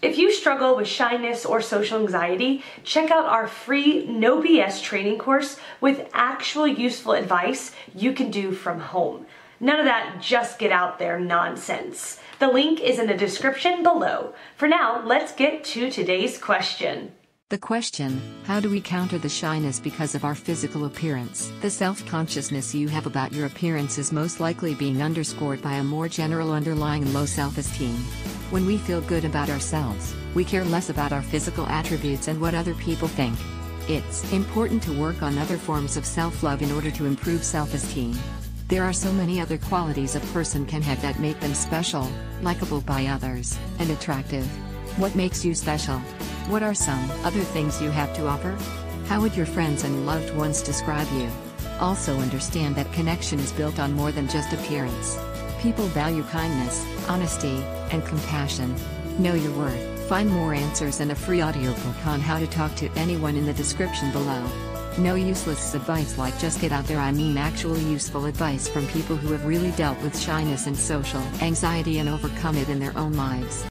If you struggle with shyness or social anxiety, check out our free No BS training course with actual useful advice you can do from home. None of that just get out there nonsense. The link is in the description below. For now, let's get to today's question. The question, how do we counter the shyness because of our physical appearance? The self-consciousness you have about your appearance is most likely being underscored by a more general underlying low self-esteem. When we feel good about ourselves, we care less about our physical attributes and what other people think. It's important to work on other forms of self-love in order to improve self-esteem. There are so many other qualities a person can have that make them special, likable by others, and attractive. What makes you special? What are some other things you have to offer? How would your friends and loved ones describe you? Also understand that connection is built on more than just appearance. People value kindness, honesty, and compassion. Know your worth. Find more answers and a free audiobook on how to talk to anyone in the description below. No useless advice like just get out there. I mean actual useful advice from people who have really dealt with shyness and social anxiety and overcome it in their own lives.